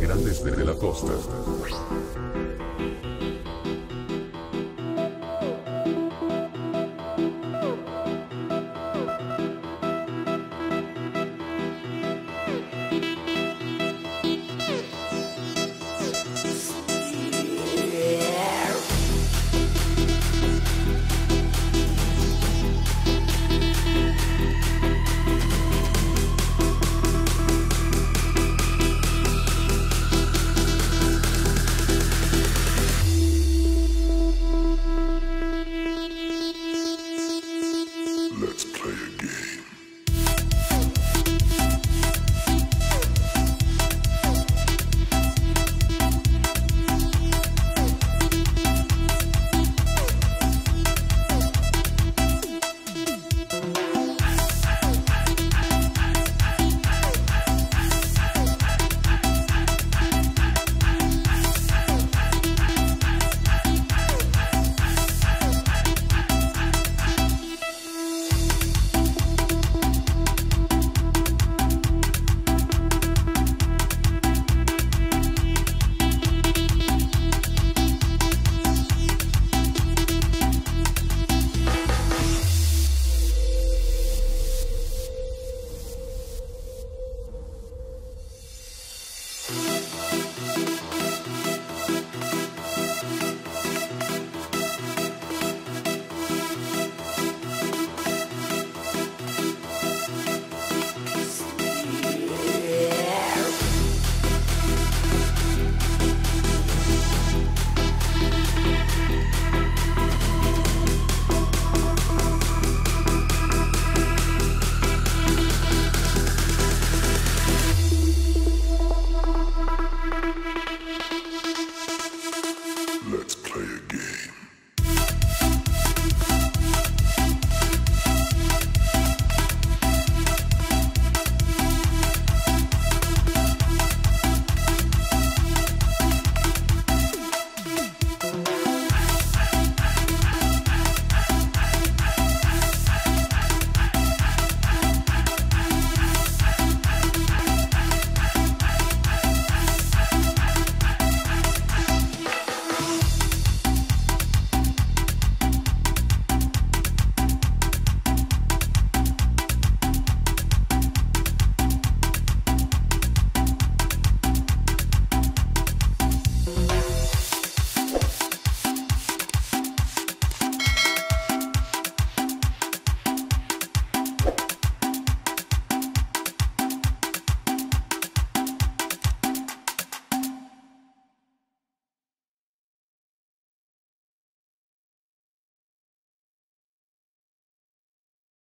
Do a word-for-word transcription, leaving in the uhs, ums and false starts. Grandes de la Costa.